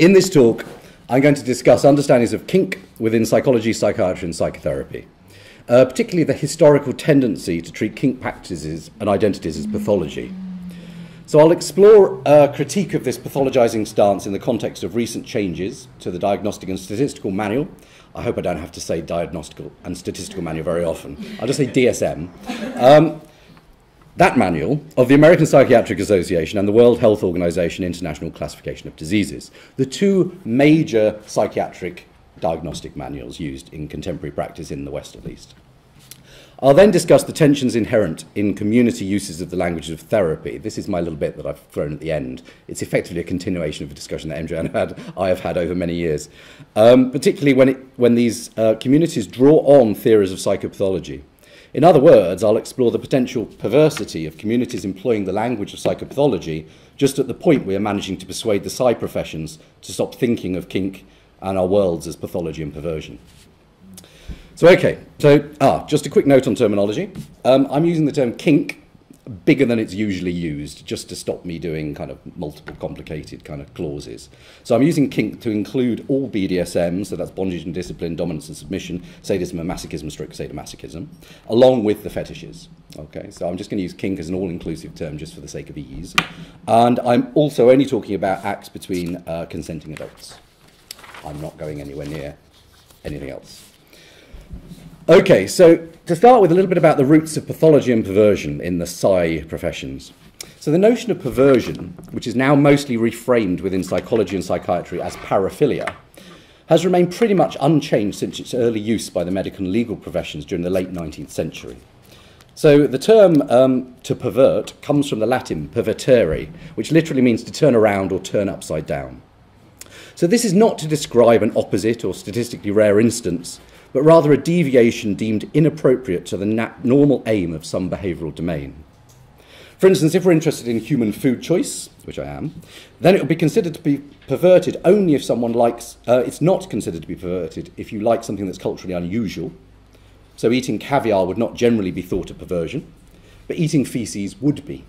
In this talk, I'm going to discuss understandings of kink within psychology, psychiatry, and psychotherapy, particularly the historical tendency to treat kink practices and identities as pathology. So I'll explore a critique of this pathologizing stance in the context of recent changes to the Diagnostic and Statistical Manual. I hope I don't have to say Diagnostic and Statistical Manual very often. I'll just say DSM. That manual of the American Psychiatric Association and the World Health Organization International Classification of Diseases, the two major psychiatric diagnostic manuals used in contemporary practice in the West at least. I'll then discuss the tensions inherent in community uses of the language of therapy. This is my little bit that I've thrown at the end. It's effectively a continuation of a discussion that MJ and I have had over many years, particularly when these communities draw on theories of psychopathology. In other words, I'll explore the potential perversity of communities employing the language of psychopathology just at the point we are managing to persuade the psy professions to stop thinking of kink and our worlds as pathology and perversion. So, okay, so just a quick note on terminology. I'm using the term kink bigger than it's usually used, just to stop me doing kind of multiple complicated kind of clauses. So I'm using kink to include all BDSM, so that's bondage and discipline, dominance and submission, sadism and masochism, strict sadomasochism, along with the fetishes. Okay, so I'm just going to use kink as an all-inclusive term just for the sake of ease. And I'm also only talking about acts between consenting adults. I'm not going anywhere near anything else. Okay, so to start with a little bit about the roots of pathology and perversion in the psy professions. So the notion of perversion, which is now mostly reframed within psychology and psychiatry as paraphilia, has remained pretty much unchanged since its early use by the medical and legal professions during the late 19th century. So the term to pervert comes from the Latin pervertere, which literally means to turn around or turn upside down. So this is not to describe an opposite or statistically rare instance, but rather a deviation deemed inappropriate to the normal aim of some behavioural domain. For instance, if we're interested in human food choice, which I am, then it will be considered to be perverted only if someone likes, it's not considered to be perverted if you like something that's culturally unusual. So eating caviar would not generally be thought a perversion, but eating faeces would be.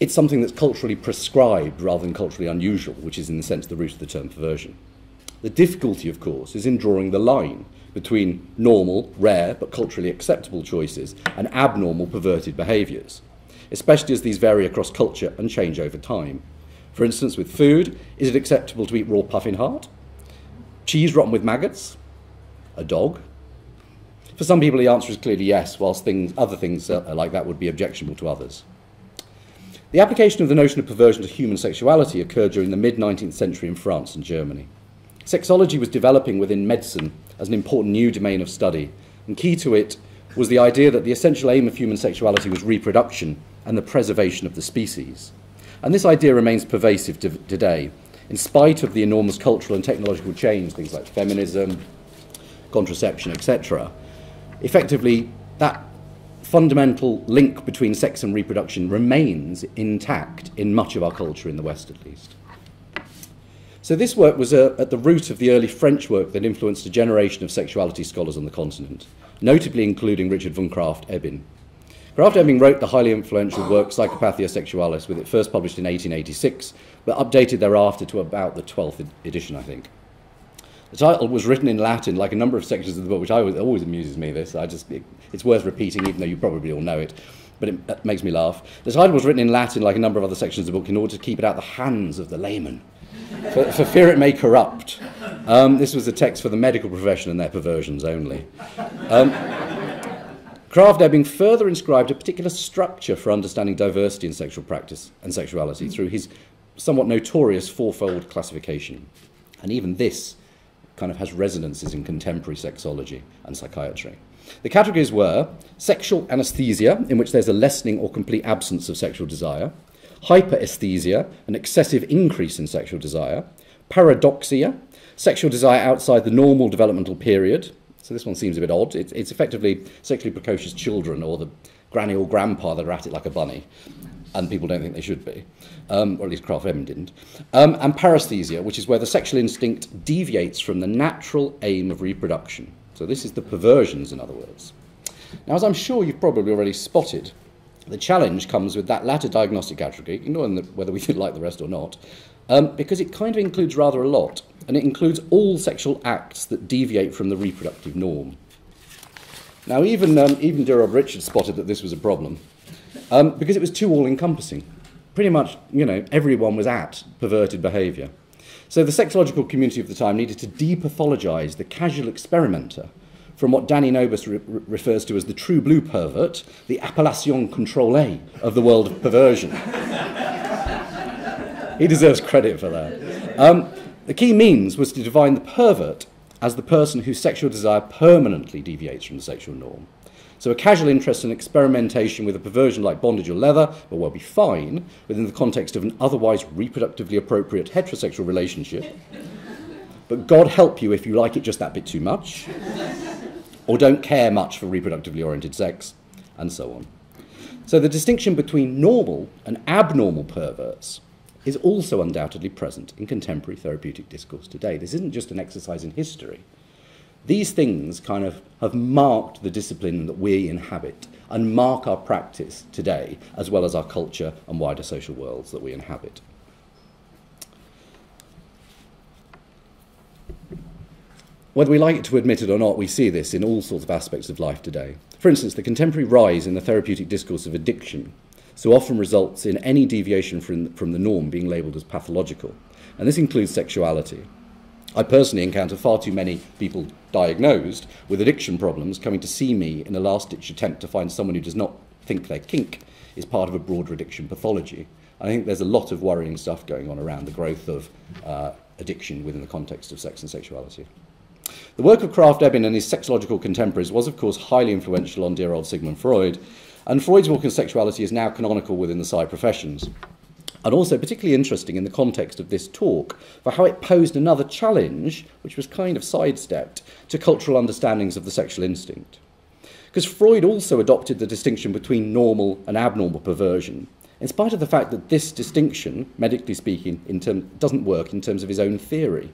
It's something that's culturally prescribed rather than culturally unusual, which is in the sense the root of the term perversion. The difficulty, of course, is in drawing the line between normal, rare, but culturally acceptable choices and abnormal, perverted behaviours, especially as these vary across culture and change over time. For instance, with food, is it acceptable to eat raw puffin heart? Cheese rotten with maggots? A dog? For some people, the answer is clearly yes, whilst other things like that would be objectionable to others. The application of the notion of perversion to human sexuality occurred during the mid-19th century in France and Germany. Sexology was developing within medicine as an important new domain of study, and key to it was the idea that the essential aim of human sexuality was reproduction and the preservation of the species. And this idea remains pervasive today, in spite of the enormous cultural and technological change, things like feminism, contraception, etc. Effectively, that fundamental link between sex and reproduction remains intact in much of our culture, in the West at least. So this work was at the root of the early French work that influenced a generation of sexuality scholars on the continent, notably including Richard von Krafft-Ebing. Krafft-Ebing wrote the highly influential work Psychopathia Sexualis, with it first published in 1886, but updated thereafter to about the 12th edition, I think. The title was written in Latin, like a number of sections of the book, which always amuses me, this. It's worth repeating, even though you probably all know it. But it makes me laugh. The title was written in Latin, like a number of other sections of the book, in order to keep it out of the hands of the layman, for fear it may corrupt. This was a text for the medical profession and their perversions only. Krafft-Ebing further inscribed a particular structure for understanding diversity in sexual practice and sexuality through his somewhat notorious fourfold classification. And even this kind of has resonances in contemporary sexology and psychiatry. The categories were sexual anesthesia, in which there's a lessening or complete absence of sexual desire, hyperesthesia, an excessive increase in sexual desire, paradoxia, sexual desire outside the normal developmental period. So this one seems a bit odd. It's effectively sexually precocious children, or the granny or grandpa that are at it like a bunny, and people don't think they should be, or at least Krafft-Ebing didn't. And paresthesia, which is where the sexual instinct deviates from the natural aim of reproduction. So this is the perversions, in other words. Now, as I'm sure you've probably already spotted, the challenge comes with that latter diagnostic category, ignoring whether we like the rest or not, because it kind of includes rather a lot, and it includes all sexual acts that deviate from the reproductive norm. Now, even Durrell Richards spotted that this was a problem, because it was too all-encompassing. Pretty much, you know, everyone was at perverted behaviour. So the sexological community of the time needed to depathologize the casual experimenter from what Danny Nobus refers to as the true blue pervert, the appellation contrôlée of the world of perversion. He deserves credit for that. The key means was to define the pervert as the person whose sexual desire permanently deviates from the sexual norm. So a casual interest in experimentation with a perversion like bondage or leather will well be fine within the context of an otherwise reproductively appropriate heterosexual relationship. But God help you if you like it just that bit too much, or don't care much for reproductively oriented sex, and so on. So the distinction between normal and abnormal perverts is also undoubtedly present in contemporary therapeutic discourse today. This isn't just an exercise in history. These things kind of have marked the discipline that we inhabit and mark our practice today, as well as our culture and wider social worlds that we inhabit. Whether we like to admit it or not, we see this in all sorts of aspects of life today. For instance, the contemporary rise in the therapeutic discourse of addiction so often results in any deviation from the norm being labelled as pathological, and this includes sexuality. I personally encounter far too many people diagnosed with addiction problems coming to see me in a last-ditch attempt to find someone who does not think their kink is part of a broader addiction pathology. I think there's a lot of worrying stuff going on around the growth of addiction within the context of sex and sexuality. The work of Krafft-Ebing and his sexological contemporaries was, of course, highly influential on dear old Sigmund Freud, and Freud's work on sexuality is now canonical within the psi professions. And also particularly interesting in the context of this talk for how it posed another challenge, which was kind of sidestepped, to cultural understandings of the sexual instinct. Because Freud also adopted the distinction between normal and abnormal perversion, in spite of the fact that this distinction, medically speaking, doesn't work in terms of his own theory.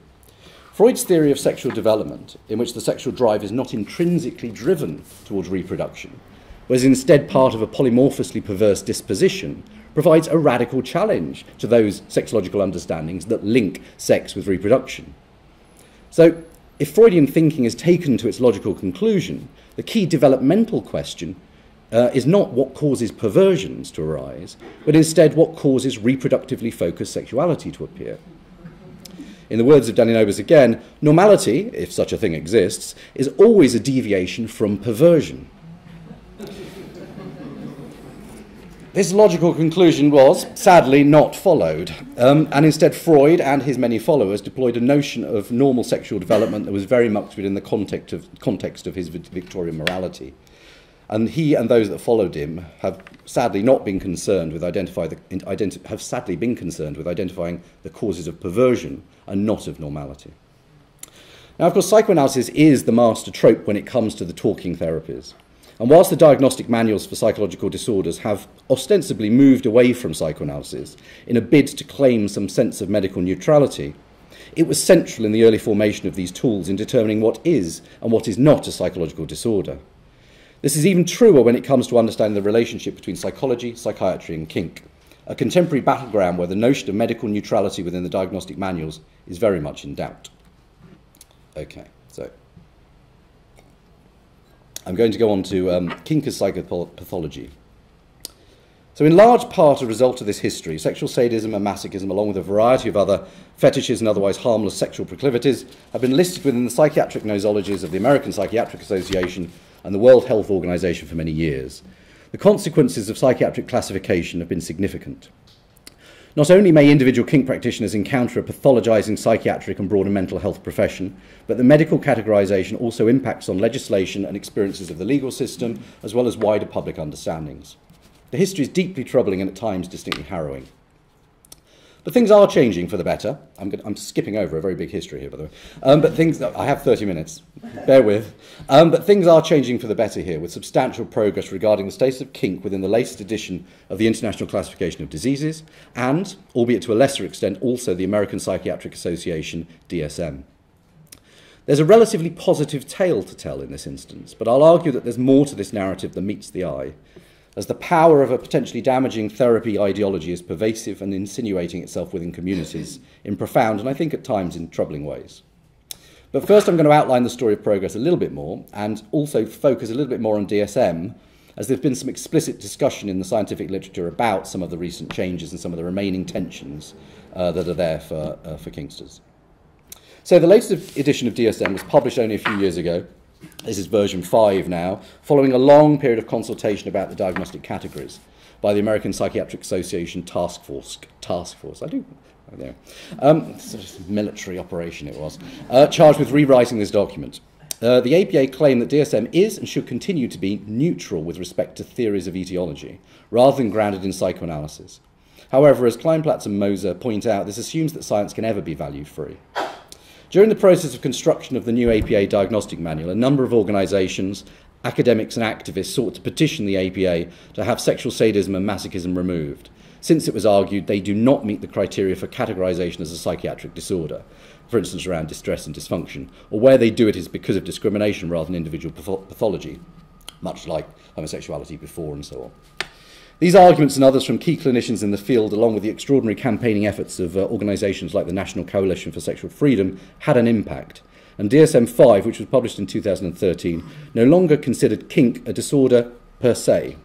Freud's theory of sexual development, in which the sexual drive is not intrinsically driven towards reproduction, was instead part of a polymorphously perverse disposition, provides a radical challenge to those sexological understandings that link sex with reproduction. So, if Freudian thinking is taken to its logical conclusion, the key developmental question is not what causes perversions to arise, but instead what causes reproductively focused sexuality to appear. In the words of Danny Nobus again, normality, if such a thing exists, is always a deviation from perversion. This logical conclusion was, sadly, not followed, and instead Freud and his many followers deployed a notion of normal sexual development that was very much within the context of his Victorian morality. And he and those that followed him have sadly been concerned with identifying the causes of perversion and not of normality. Now, of course, psychoanalysis is the master trope when it comes to the talking therapies. And whilst the diagnostic manuals for psychological disorders have ostensibly moved away from psychoanalysis in a bid to claim some sense of medical neutrality, it was central in the early formation of these tools in determining what is and what is not a psychological disorder. This is even truer when it comes to understanding the relationship between psychology, psychiatry and kink, a contemporary battleground where the notion of medical neutrality within the diagnostic manuals is very much in doubt. Okay, so I'm going to go on to kink as psychopathology. So in large part a result of this history, sexual sadism and masochism, along with a variety of other fetishes and otherwise harmless sexual proclivities, have been listed within the psychiatric nosologies of the American Psychiatric Association and the World Health Organization for many years. The consequences of psychiatric classification have been significant. Not only may individual kink practitioners encounter a pathologizing psychiatric and broader mental health profession, but the medical categorization also impacts on legislation and experiences of the legal system, as well as wider public understandings. The history is deeply troubling and at times distinctly harrowing. But things are changing for the better. I'm skipping over a very big history here, by the way. I have 30 minutes, bear with. But things are changing for the better here, with substantial progress regarding the status of kink within the latest edition of the International Classification of Diseases and, albeit to a lesser extent, also the American Psychiatric Association, DSM. There's a relatively positive tale to tell in this instance, but I'll argue that there's more to this narrative than meets the eye. as the power of a potentially damaging therapy ideology is pervasive and insinuating itself within communities in profound and I think at times in troubling ways. But first I'm going to outline the story of progress a little bit more and also focus a little bit more on DSM, as there's been some explicit discussion in the scientific literature about some of the recent changes and some of the remaining tensions that are there for Kingsters. So the latest edition of DSM was published only a few years ago. This is version 5 now, following a long period of consultation about the diagnostic categories by the American Psychiatric Association Task Force. I do. There. Sort of military operation it was, charged with rewriting this document. The APA claimed that DSM is and should continue to be neutral with respect to theories of etiology, rather than grounded in psychoanalysis. However, as Kleinplatz and Moser point out, this assumes that science can ever be value-free. During the process of construction of the new APA Diagnostic Manual, a number of organisations, academics and activists sought to petition the APA to have sexual sadism and masochism removed, since it was argued they do not meet the criteria for categorisation as a psychiatric disorder, for instance around distress and dysfunction, or where they do it is because of discrimination rather than individual pathology, much like homosexuality before and so on. These arguments and others from key clinicians in the field, along with the extraordinary campaigning efforts of organisations like the National Coalition for Sexual Freedom, had an impact. And DSM-5, which was published in 2013, no longer considered kink a disorder per se.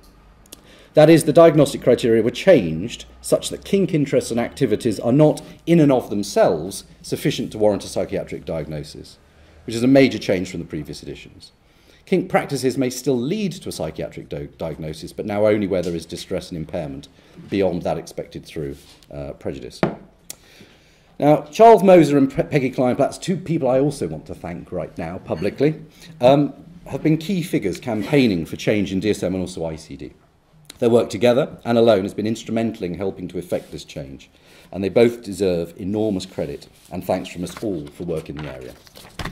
That is, the diagnostic criteria were changed such that kink interests and activities are not, in and of themselves, sufficient to warrant a psychiatric diagnosis, which is a major change from the previous editions. Kink practices may still lead to a psychiatric diagnosis, but now only where there is distress and impairment beyond that expected through prejudice. Now, Charles Moser and Peggy Kleinplatz, two people I also want to thank right now publicly, have been key figures campaigning for change in DSM and also ICD. Their work together and alone has been instrumental in helping to effect this change, and they both deserve enormous credit and thanks from us all for work in the area.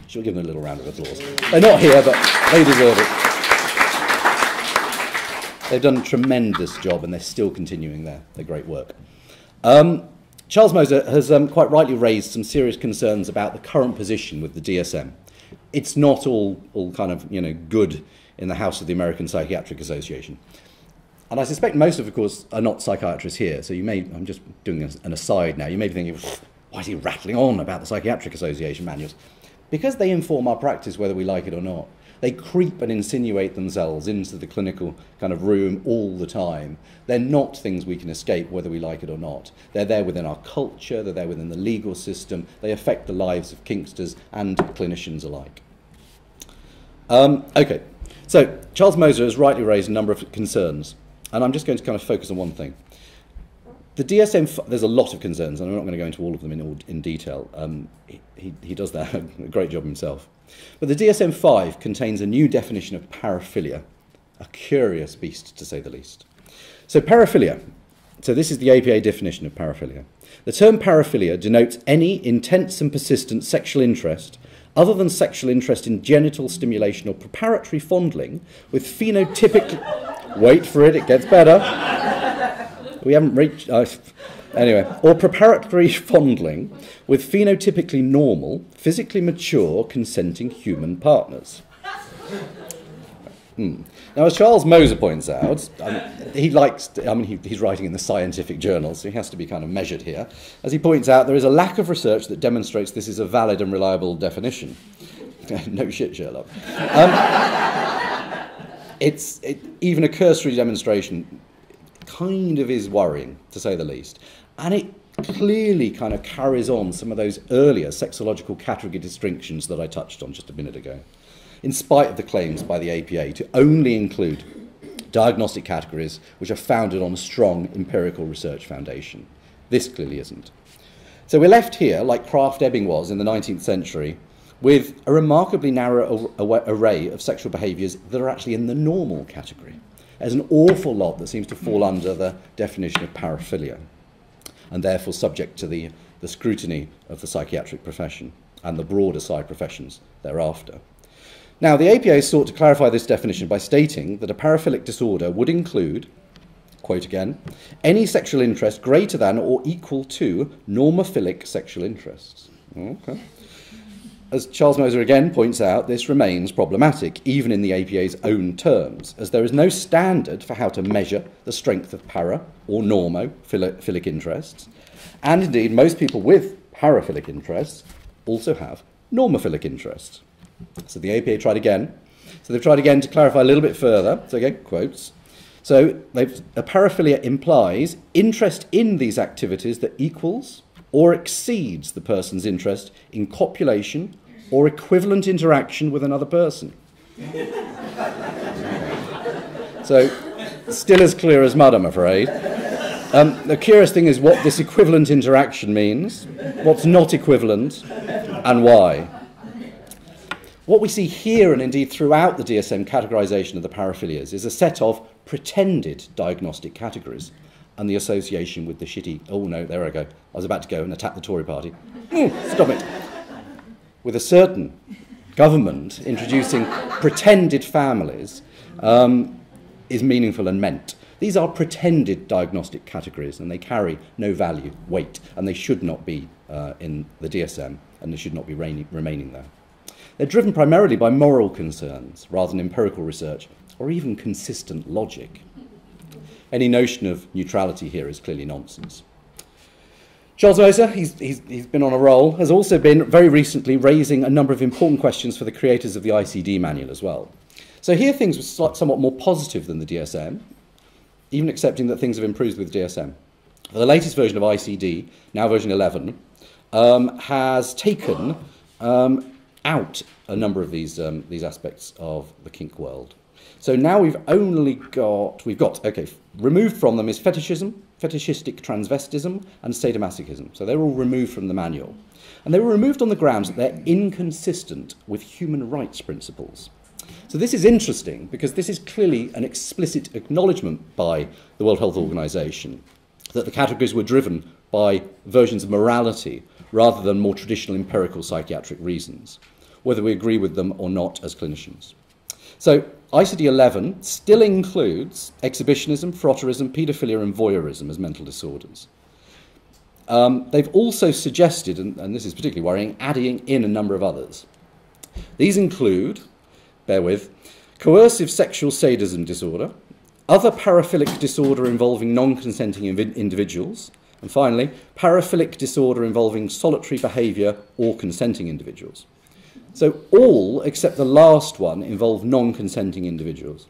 She'll give them a little round of applause. They're not here, but they deserve it. They've done a tremendous job, and they're still continuing their great work. Charles Moser has quite rightly raised some serious concerns about the current position with the DSM. It's not all kind of, you know, good in the house of the American Psychiatric Association. And I suspect most of course, are not psychiatrists here, so you may, I'm just doing an aside now, you may be thinking, why is he rattling on about the Psychiatric Association manuals? Because they inform our practice whether we like it or not. They creep and insinuate themselves into the clinical kind of room all the time. They're not things we can escape whether we like it or not. They're there within our culture, they're there within the legal system, they affect the lives of kinksters and clinicians alike. Okay, so Charles Moser has rightly raised a number of concerns, and I'm just going to kind of focus on one thing. The DSM, there's a lot of concerns, and I'm not going to go into all of them in detail. He does that a great job himself. But the DSM-5 contains a new definition of paraphilia, a curious beast to say the least. So paraphilia, so this is the APA definition of paraphilia. The term paraphilia denotes any intense and persistent sexual interest other than sexual interest in genital stimulation or preparatory fondling with phenotypic... Wait for it, it gets better. We haven't reached, anyway, or preparatory fondling with phenotypically normal, physically mature, consenting human partners. Now, as Charles Moser points out, he likes, he's writing in the scientific journals, so he has to be kind of measured here. As he points out, there is a lack of research that demonstrates this is a valid and reliable definition. No shit, Sherlock. Even a cursory demonstration kind of is worrying, to say the least. And it clearly kind of carries on some of those earlier sexological category distinctions that I touched on just a minute ago, in spite of the claims by the APA to only include diagnostic categories which are founded on a strong empirical research foundation. This clearly isn't. So we're left here, like Krafft-Ebing was in the 19th century, with a remarkably narrow array of sexual behaviours that are actually in the normal category. There's an awful lot that seems to fall under the definition of paraphilia and therefore subject to the scrutiny of the psychiatric profession and the broader psy professions thereafter. Now, the APA sought to clarify this definition by stating that a paraphilic disorder would include, quote again, any sexual interest greater than or equal to normophilic sexual interests. Okay. As Charles Moser again points out, this remains problematic, even in the APA's own terms, as there is no standard for how to measure the strength of para or normophilic interests, and indeed most people with paraphilic interests also have normophilic interests. So the APA tried again. So they've tried again to clarify a little bit further. So again, quotes. So a paraphilia implies interest in these activities that equals or exceeds the person's interest in copulation or equivalent interaction with another person. So, still as clear as mud, I'm afraid. The curious thing is what this equivalent interaction means, what's not equivalent, and why. What we see here, and indeed throughout the DSM categorization of the paraphilias, is a set of pretended diagnostic categories. And the association with the shitty... Oh, no, there I go. I was about to go and attack the Tory party. Stop it. With a certain government introducing pretended families is meaningful and meant. These are pretended diagnostic categories, and they carry no value, weight, and they should not be in the DSM, and they should not be remaining there. They're driven primarily by moral concerns, rather than empirical research, or even consistent logic. Any notion of neutrality here is clearly nonsense. Charles Moser, he's been on a roll, has also been very recently raising a number of important questions for the creators of the ICD manual as well. So here things were somewhat more positive than the DSM, even accepting that things have improved with DSM. The latest version of ICD, now version 11, has taken out a number of these aspects of the kink world. So now we've only got, removed from them is fetishism, fetishistic transvestism, and sadomasochism. So they're all removed from the manual. And they were removed on the grounds that they're inconsistent with human rights principles. So this is interesting because this is clearly an explicit acknowledgement by the World Health Organization that the categories were driven by versions of morality rather than more traditional empirical psychiatric reasons, whether we agree with them or not as clinicians. So ICD-11 still includes exhibitionism, frotterism, paedophilia and voyeurism as mental disorders. They've also suggested, and this is particularly worrying, adding in a number of others. These include, bear with, coercive sexual sadism disorder, other paraphilic disorder involving non-consenting individuals, and finally, paraphilic disorder involving solitary behaviour or consenting individuals. So all, except the last one, involve non-consenting individuals.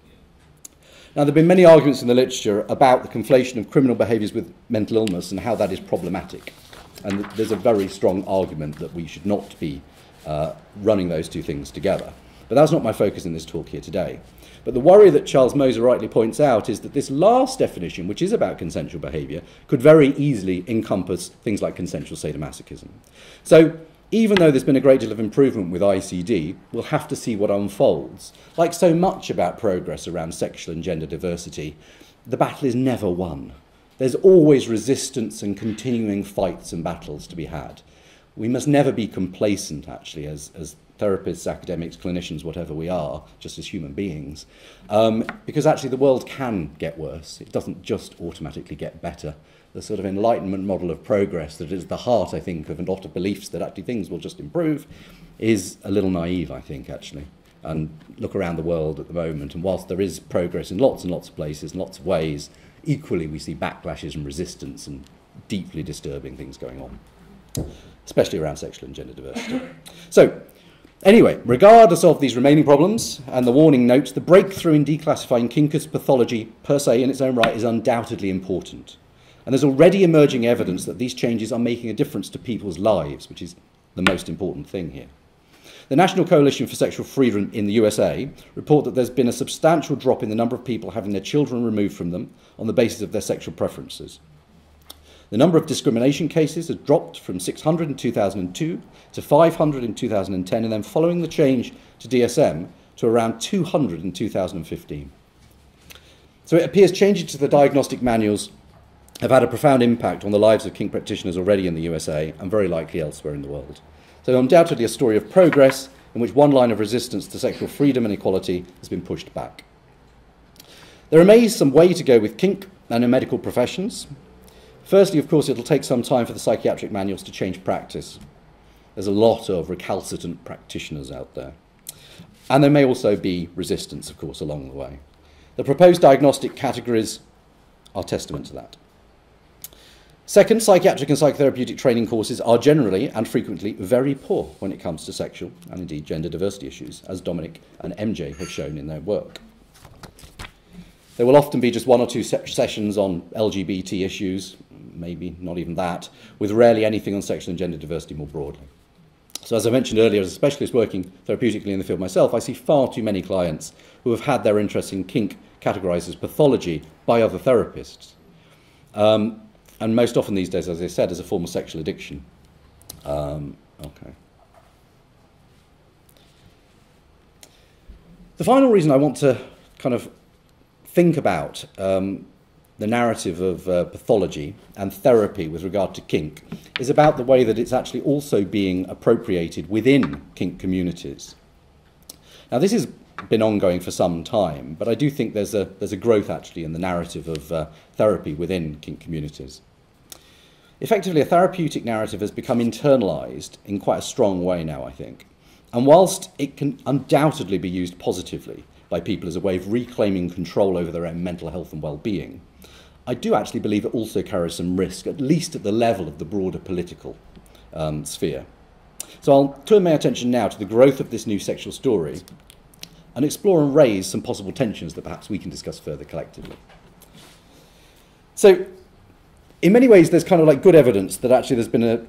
Now, there have been many arguments in the literature about the conflation of criminal behaviours with mental illness and how that is problematic. And there's a very strong argument that we should not be running those two things together. But that's not my focus in this talk here today. But the worry that Charles Moser rightly points out is that this last definition, which is about consensual behaviour, could very easily encompass things like consensual sadomasochism. So, even though there's been a great deal of improvement with ICD, we'll have to see what unfolds. Like so much about progress around sexual and gender diversity, the battle is never won. There's always resistance and continuing fights and battles to be had. We must never be complacent, actually, as therapists, academics, clinicians, whatever we are, just as human beings, because actually the world can get worse. It doesn't just automatically get better. The sort of Enlightenment model of progress that is the heart, I think, of a lot of beliefs that actually things will just improve is a little naive, I think, actually. And look around the world at the moment, and whilst there is progress in lots and lots of places, in lots of ways, equally we see backlashes and resistance and deeply disturbing things going on, especially around sexual and gender diversity. So, anyway, regardless of these remaining problems and the warning notes, the breakthrough in declassifying kinkers pathology per se in its own right is undoubtedly important. And there's already emerging evidence that these changes are making a difference to people's lives, which is the most important thing here. The National Coalition for Sexual Freedom in the USA report that there's been a substantial drop in the number of people having their children removed from them on the basis of their sexual preferences. The number of discrimination cases has dropped from 600 in 2002 to 500 in 2010, and then following the change to DSM to around 200 in 2015. So it appears changes to the diagnostic manuals have had a profound impact on the lives of kink practitioners already in the USA and very likely elsewhere in the world. So undoubtedly a story of progress in which one line of resistance to sexual freedom and equality has been pushed back. There remains some way to go with kink and in medical professions. Firstly, of course, it'll take some time for the psychiatric manuals to change practice. There's a lot of recalcitrant practitioners out there. And there may also be resistance, of course, along the way. The proposed diagnostic categories are testament to that. Second, psychiatric and psychotherapeutic training courses are generally and frequently very poor when it comes to sexual and indeed gender diversity issues, as Dominic and MJ have shown in their work. There will often be just one or two sessions on LGBT issues, maybe not even that, with rarely anything on sexual and gender diversity more broadly. So as I mentioned earlier, as a specialist working therapeutically in the field myself, I see far too many clients who have had their interest in kink categorised as pathology by other therapists. And most often these days, as I said, as a form of sexual addiction. The final reason I want to kind of think about the narrative of pathology and therapy with regard to kink is about the way that it's actually also being appropriated within kink communities. Now, this has been ongoing for some time, but I do think there's a growth actually in the narrative of therapy within kink communities. Effectively, a therapeutic narrative has become internalised in quite a strong way now, I think. And whilst it can undoubtedly be used positively by people as a way of reclaiming control over their own mental health and well-being, I do actually believe it also carries some risk, at least at the level of the broader political sphere. So I'll turn my attention now to the growth of this new sexual story and explore and raise some possible tensions that perhaps we can discuss further collectively. So, in many ways, there's kind of like good evidence that actually there's been a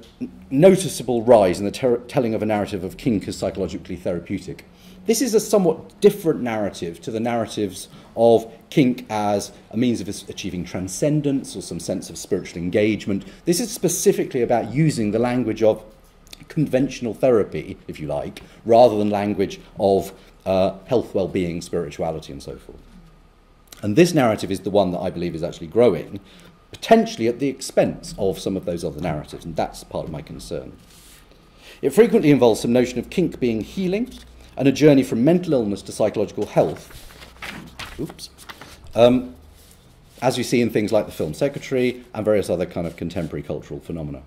noticeable rise in the telling of a narrative of kink as psychologically therapeutic. This is a somewhat different narrative to the narratives of kink as a means of achieving transcendence or some sense of spiritual engagement. This is specifically about using the language of conventional therapy, if you like, rather than language of health, well-being, spirituality, and so forth. And this narrative is the one that I believe is actually growing, potentially at the expense of some of those other narratives, and that's part of my concern. It frequently involves some notion of kink being healing and a journey from mental illness to psychological health, as you see in things like the film Secretary and various other kind of contemporary cultural phenomena.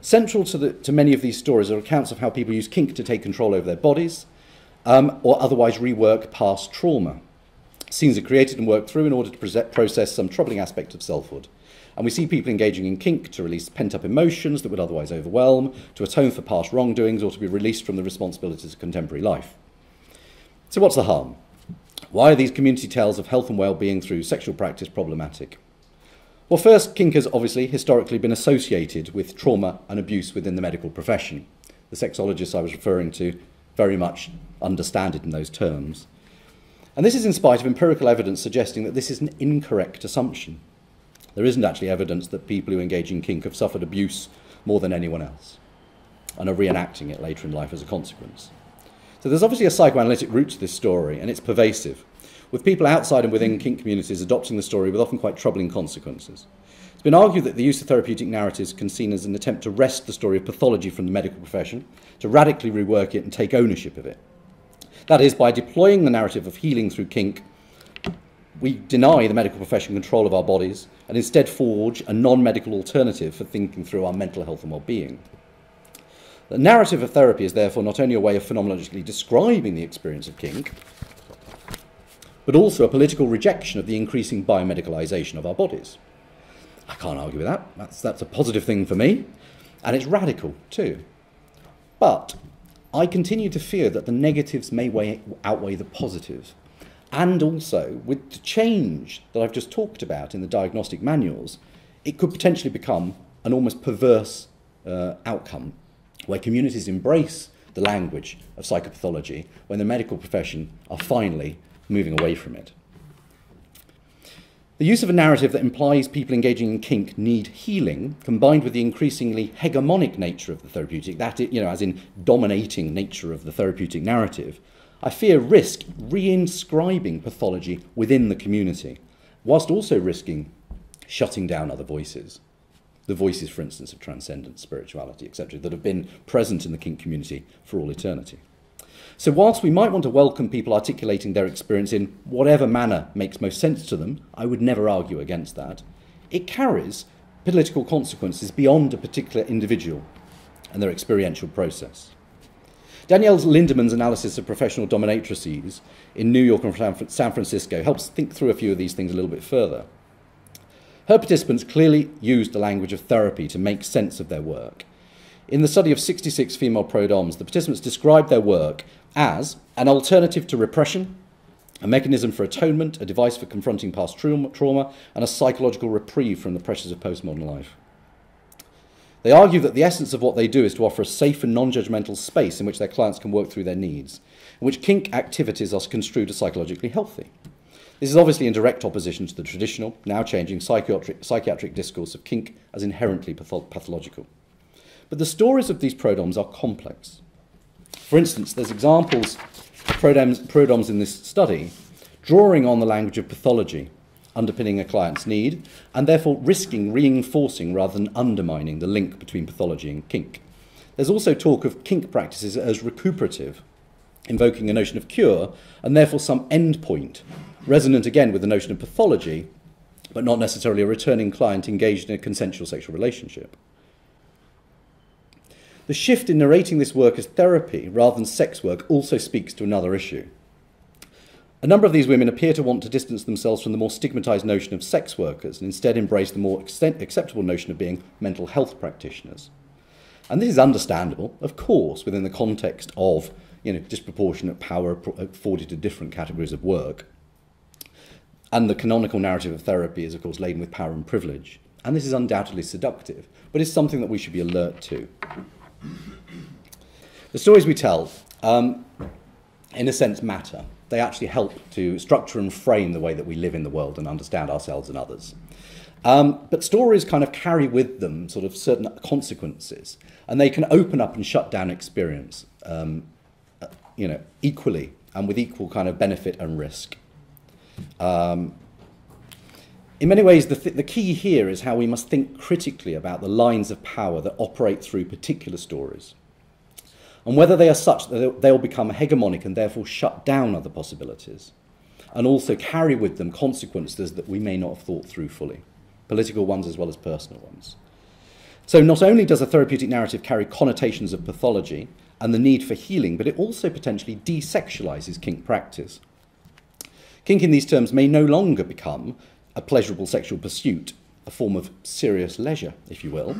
Central to many of these stories are accounts of how people use kink to take control over their bodies or otherwise rework past trauma. Scenes are created and worked through in order to process some troubling aspect of selfhood. And we see people engaging in kink to release pent-up emotions that would otherwise overwhelm, to atone for past wrongdoings, or to be released from the responsibilities of contemporary life. So what's the harm? Why are these community tales of health and well-being through sexual practice problematic? Well, first, kink has obviously historically been associated with trauma and abuse within the medical profession. The sexologists I was referring to very much understand it in those terms. And this is in spite of empirical evidence suggesting that this is an incorrect assumption. There isn't actually evidence that people who engage in kink have suffered abuse more than anyone else and are reenacting it later in life as a consequence. So there's obviously a psychoanalytic root to this story, and it's pervasive, with people outside and within kink communities adopting the story with often quite troubling consequences. It's been argued that the use of therapeutic narratives can be seen as an attempt to wrest the story of pathology from the medical profession, to radically rework it and take ownership of it. That is, by deploying the narrative of healing through kink, we deny the medical profession control of our bodies and instead forge a non-medical alternative for thinking through our mental health and well-being. The narrative of therapy is therefore not only a way of phenomenologically describing the experience of kink, but also a political rejection of the increasing biomedicalization of our bodies. I can't argue with that. That's a positive thing for me, and it's radical too. But I continue to fear that the negatives may outweigh the positive. And also, with the change that I've just talked about in the diagnostic manuals, it could potentially become an almost perverse outcome, where communities embrace the language of psychopathology when the medical profession are finally moving away from it. The use of a narrative that implies people engaging in kink need healing, combined with the increasingly hegemonic nature of the therapeutic, that is, you know, as in dominating nature of the therapeutic narrative, I fear risk reinscribing pathology within the community, whilst also risking shutting down other voices. The voices, for instance, of transcendence, spirituality, etc., that have been present in the kink community for all eternity. So whilst we might want to welcome people articulating their experience in whatever manner makes most sense to them, I would never argue against that, it carries political consequences beyond a particular individual and their experiential process. Danielle Lindemann's analysis of professional dominatrices in New York and San Francisco helps think through a few of these things a little bit further. Her participants clearly used the language of therapy to make sense of their work. In the study of 66 female pro-doms, the participants described their work as an alternative to repression, a mechanism for atonement, a device for confronting past trauma, and a psychological reprieve from the pressures of postmodern life. They argue that the essence of what they do is to offer a safe and non-judgmental space in which their clients can work through their needs, in which kink activities are construed as psychologically healthy. This is obviously in direct opposition to the traditional, now changing psychiatric discourse of kink as inherently pathological. But the stories of these pro-doms are complex. For instance, there's examples of pro-doms in this study drawing on the language of pathology, underpinning a client's need, and therefore risking reinforcing rather than undermining the link between pathology and kink. There's also talk of kink practices as recuperative, invoking a notion of cure, and therefore some end point, resonant again with the notion of pathology, but not necessarily a returning client engaged in a consensual sexual relationship. The shift in narrating this work as therapy rather than sex work also speaks to another issue. A number of these women appear to want to distance themselves from the more stigmatized notion of sex workers and instead embrace the more acceptable notion of being mental health practitioners. And this is understandable, of course, within the context of, disproportionate power afforded to different categories of work. And the canonical narrative of therapy is, of course, laden with power and privilege. And this is undoubtedly seductive, but it's something that we should be alert to. The stories we tell, in a sense, matter. They actually help to structure and frame the way that we live in the world and understand ourselves and others. But stories kind of carry with them sort of certain consequences, and they can open up and shut down experience, equally and with equal kind of benefit and risk. In many ways, the key here is how we must think critically about the lines of power that operate through particular stories, and whether they are such that they'll become hegemonic and therefore shut down other possibilities, and also carry with them consequences that we may not have thought through fully, political ones as well as personal ones. So not only does a therapeutic narrative carry connotations of pathology and the need for healing, but it also potentially desexualizes kink practice. Kink in these terms may no longer become a pleasurable sexual pursuit, a form of serious leisure, if you will,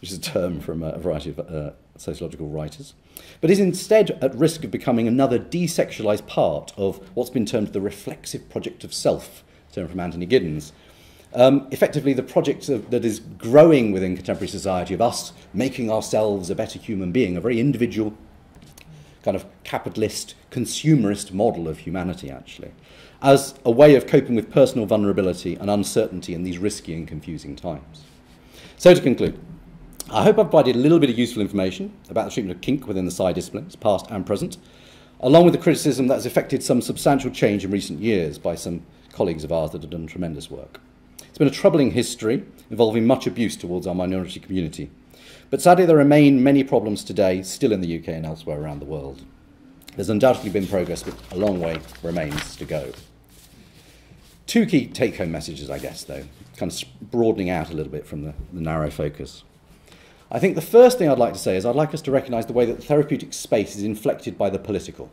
which is a term from a variety of sociological writers, but is instead at risk of becoming another desexualized part of what's been termed the reflexive project of self, a term from Anthony Giddens. Effectively, the project that is growing within contemporary society of us making ourselves a better human being, a very individual kind of capitalist, consumerist model of humanity, actually, as a way of coping with personal vulnerability and uncertainty in these risky and confusing times. So to conclude, I hope I've provided a little bit of useful information about the treatment of kink within the psi disciplines, past and present, along with the criticism that has affected some substantial change in recent years by some colleagues of ours that have done tremendous work. It's been a troubling history involving much abuse towards our minority community, but sadly there remain many problems today still in the UK and elsewhere around the world. There's undoubtedly been progress, but a long way remains to go. Two key take-home messages, I guess, though, kind of broadening out a little bit from the narrow focus. I think the first thing I'd like to say is I'd like us to recognise the way that the therapeutic space is inflected by the political,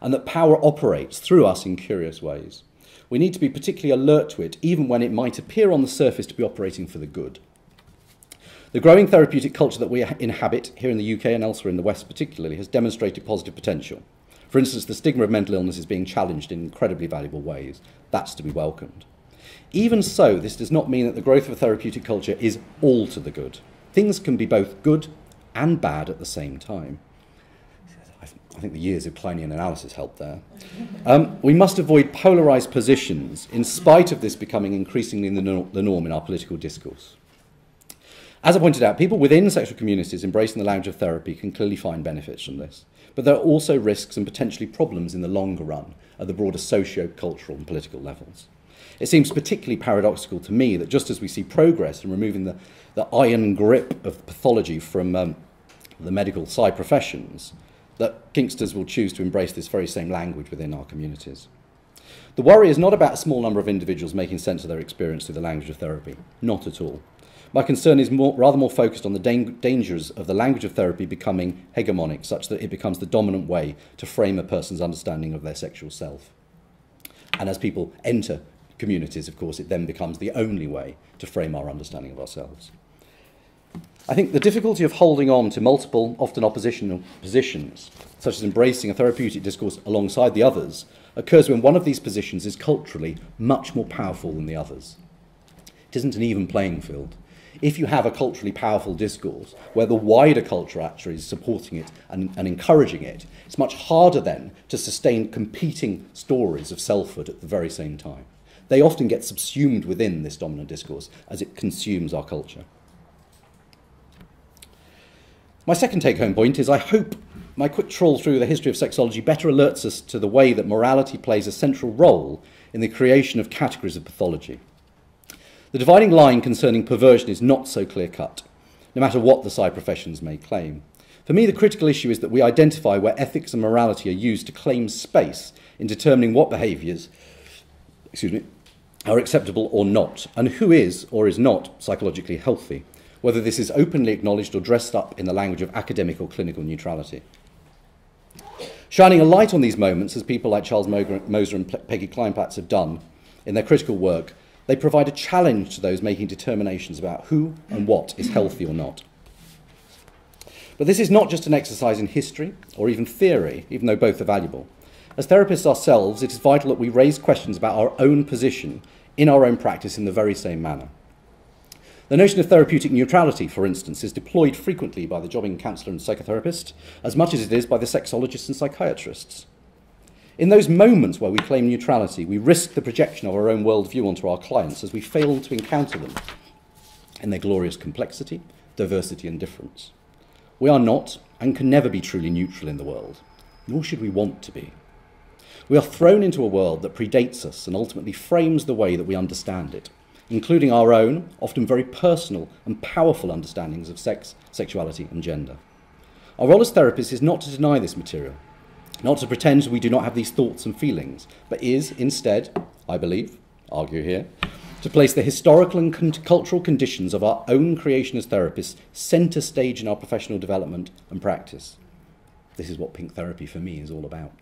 and that power operates through us in curious ways. We need to be particularly alert to it, even when it might appear on the surface to be operating for the good. The growing therapeutic culture that we inhabit here in the UK and elsewhere in the West particularly has demonstrated positive potential. For instance, the stigma of mental illness is being challenged in incredibly valuable ways. That's to be welcomed. Even so, this does not mean that the growth of a therapeutic culture is all to the good. Things can be both good and bad at the same time. I think the years of Kleinian analysis helped there. We must avoid polarised positions in spite of this becoming increasingly the norm in our political discourse. As I pointed out, people within sexual communities embracing the language of therapy can clearly find benefits from this, but there are also risks and potentially problems in the longer run at the broader socio-cultural and political levels. It seems particularly paradoxical to me that just as we see progress in removing the iron grip of pathology from the medical psi professions, that kinksters will choose to embrace this very same language within our communities. The worry is not about a small number of individuals making sense of their experience through the language of therapy, not at all, My concern is rather more focused on the dangers of the language of therapy becoming hegemonic, such that it becomes the dominant way to frame a person's understanding of their sexual self. And as people enter communities, of course, it then becomes the only way to frame our understanding of ourselves. I think the difficulty of holding on to multiple, often oppositional positions, such as embracing a therapeutic discourse alongside the others, occurs when one of these positions is culturally much more powerful than the others. It isn't an even playing field. If you have a culturally powerful discourse where the wider culture actually is supporting it and encouraging it, it's much harder then to sustain competing stories of selfhood at the very same time. They often get subsumed within this dominant discourse as it consumes our culture. My second take-home point is I hope my quick trawl through the history of sexology better alerts us to the way that morality plays a central role in the creation of categories of pathology. The dividing line concerning perversion is not so clear-cut, no matter what the psi professions may claim. For me, the critical issue is that we identify where ethics and morality are used to claim space in determining what behaviours, are acceptable or not, and who is or is not psychologically healthy, whether this is openly acknowledged or dressed up in the language of academic or clinical neutrality. Shining a light on these moments, as people like Charles Moser and Peggy Kleinplatz have done in their critical work, they provide a challenge to those making determinations about who and what is healthy or not. But this is not just an exercise in history or even theory, even though both are valuable. As therapists ourselves, it is vital that we raise questions about our own position in our own practice in the very same manner. The notion of therapeutic neutrality, for instance, is deployed frequently by the jobbing counsellor and psychotherapist as much as it is by the sexologists and psychiatrists. In those moments where we claim neutrality, we risk the projection of our own worldview onto our clients as we fail to encounter them in their glorious complexity, diversity and difference. We are not and can never be truly neutral in the world, nor should we want to be. We are thrown into a world that predates us and ultimately frames the way that we understand it, including our own, often very personal and powerful understandings of sex, sexuality and gender. Our role as therapists is not to deny this material, not to pretend we do not have these thoughts and feelings, but is instead, I believe, argue here, to place the historical and cultural conditions of our own creation as therapists centre stage in our professional development and practice. This is what Pink Therapy for me is all about.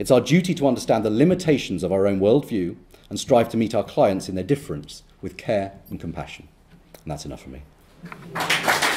It's our duty to understand the limitations of our own worldview and strive to meet our clients in their difference with care and compassion. And that's enough for me.